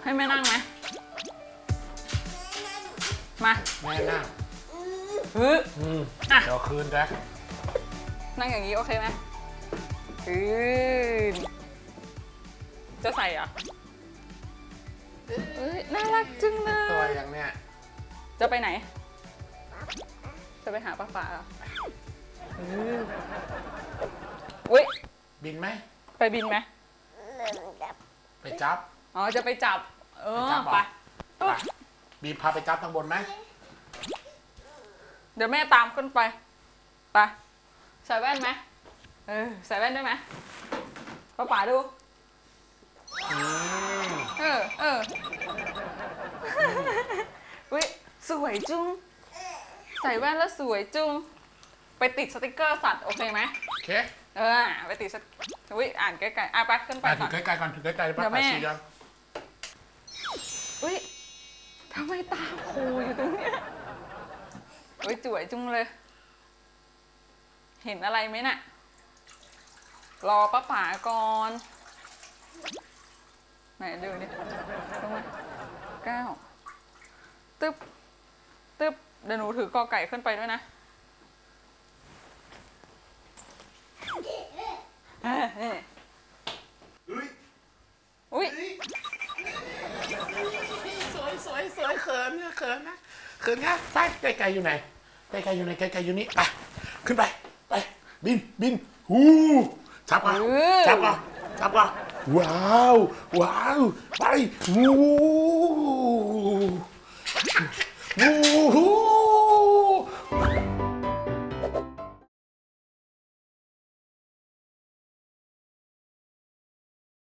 ให้แม่นั่งไหมมาแม่นั่งเดี๋ยวคืนนะนั่งอย่างนี้โอเคไหมคืนจะใส่อ่ะน่ารักจังเลยตัวอย่างเนี้ยจะไปไหนจะไปหาป้าฟ้าอุ้ยบินไหมไปบินไหมไปจับอ๋อจะไปจับไปบีบพาไปจับทางบนไหมเดี๋ยวแม่ตามขึ้นไปไปใส่แว่นไหมใส่แว่นได้ไหมป้าป๋าดูสวยจุ้งใส่แว่นแล้วสวยจุ้งไปติดสติกเกอร์สัตว์โอเคไหมโอเคไปติดอ่านใกล้ๆไปขึ้นไปก่อนถือใกล้ๆก่อนถือใกล้ๆป้าป๋าชี้ยังทำไมตาครูอยู่ตรงเนี้ยสวยจุ้งเลยเห็นอะไรไหมน่ะรอป้าป๋าก่อนไหนดูดิตรงไหนเก้าตึ๊บตึ๊บเดี๋ยวหนูถือกอไก่ขึ้นไปด้วยนะอุ้ยสวยสวยเขินนะเขินนะเขินนะไปไก่อยู่ไหนไก่อยู่ไหนไก่อยู่นี่ไปขึ้นไปไปบินบินหูจับก่อนจับก่อนจับก่อนว้าวว้าวไปวู้วู้